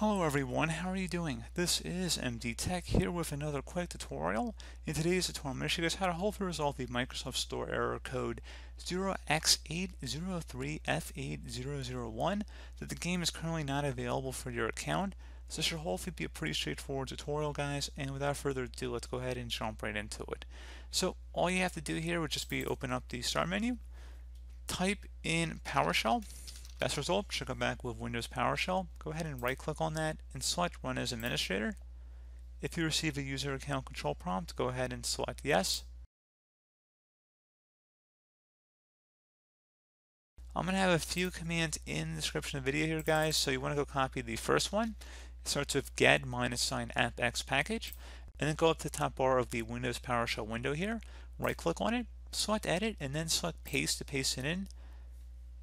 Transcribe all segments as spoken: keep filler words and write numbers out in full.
Hello everyone, how are you doing? This is M D Tech here with another quick tutorial. In today's tutorial, I'm going to show you guys how to hopefully resolve the Microsoft Store error code zero x eight zero three f eight zero zero one that the game is currently not available for your account. So this should hopefully be a pretty straightforward tutorial, guys, and without further ado, let's go ahead and jump right into it. So all you have to do here would just be open up the Start menu, type in PowerShell. Best result should come back with Windows PowerShell. Go ahead and right-click on that and select Run as Administrator. If you receive a user account control prompt, go ahead and select Yes. I'm going to have a few commands in the description of the video here, guys, so you want to go copy the first one. It starts with get minus sign appxpackage, and then go up to the top bar of the Windows PowerShell window here, right-click on it, select Edit, and then select Paste to paste it in.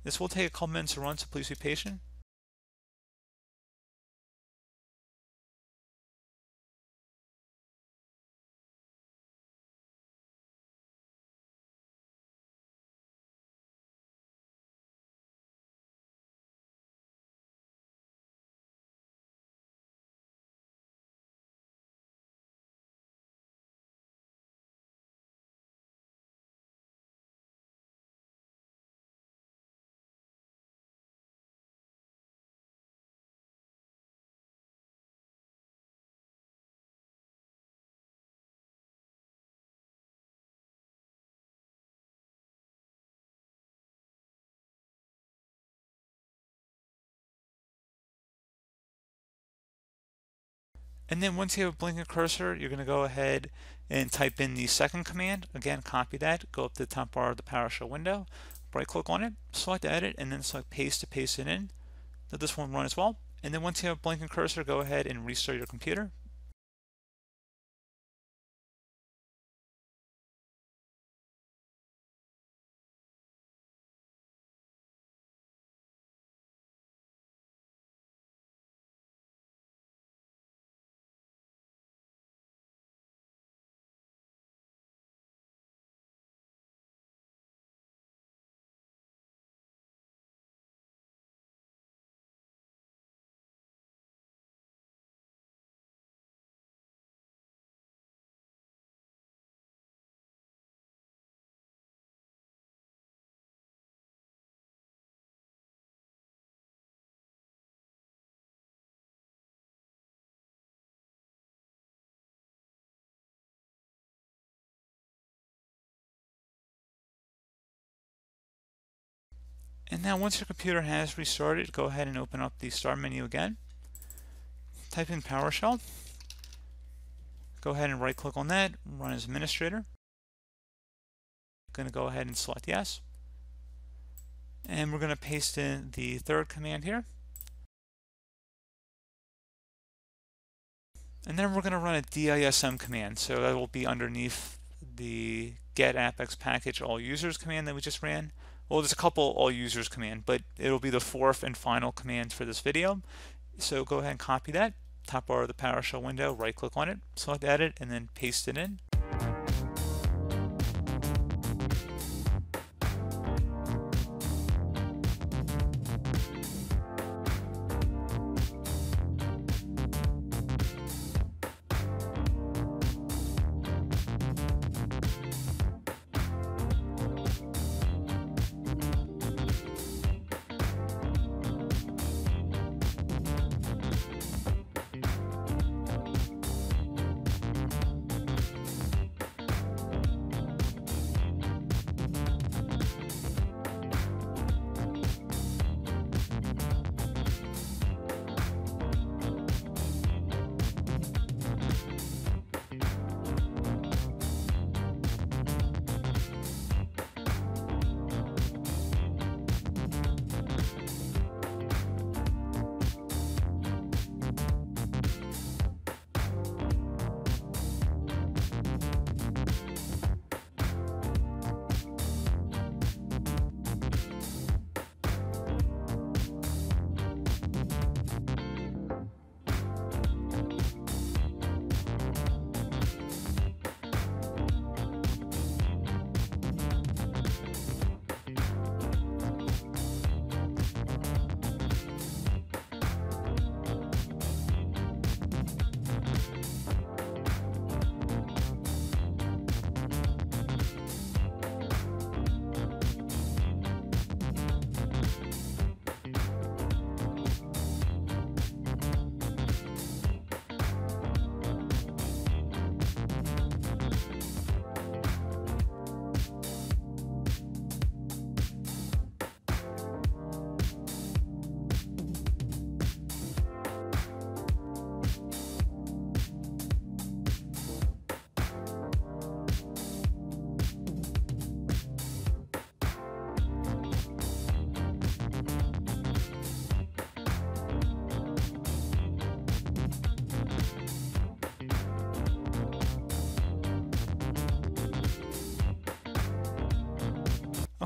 This will take a couple minutes to run, so please be patient. And then once you have a blinking cursor, you're going to go ahead and type in the second command. Again, copy that, go up to the top bar of the PowerShell window, right-click on it, select Edit, and then select Paste to paste it in. Let this one run as well. And then once you have a blinking cursor, go ahead and restart your computer. And now once your computer has restarted, go ahead and open up the Start menu again. Type in PowerShell. Go ahead and right-click on that, Run as Administrator. Going to go ahead and select Yes. And we're going to paste in the third command here. And then we're going to run a D I S M command, so that will be underneath the Get-AppxPackage all users command that we just ran. Well, there's a couple all users command, but it'll be the fourth and final command for this video. So go ahead and copy that. Top bar of the PowerShell window, right click on it, select Edit, and then paste it in.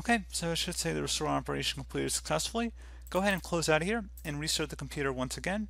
Okay, so it should say the restore operation completed successfully. Go ahead and close out of here and restart the computer once again.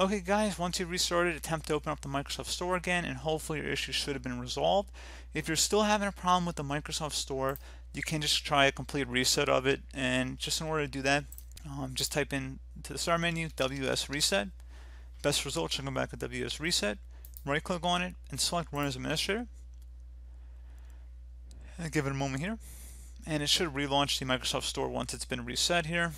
Okay guys, once you restarted, attempt to open up the Microsoft Store again and hopefully your issue should have been resolved. If you're still having a problem with the Microsoft Store, you can just try a complete reset of it, and just in order to do that, um, just type in to the start menu W S Reset. Best results should come back with W S Reset. Right click on it and select Run as Administrator. And give it a moment here, and it should relaunch the Microsoft Store once it's been reset here.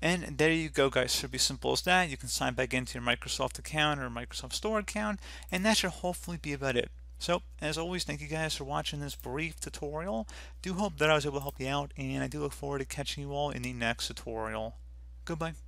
And there you go guys, should be simple as that. You can sign back into your Microsoft account or Microsoft Store account, and that should hopefully be about it. So as always, thank you guys for watching this brief tutorial. Do hope that I was able to help you out, and I do look forward to catching you all in the next tutorial. Goodbye.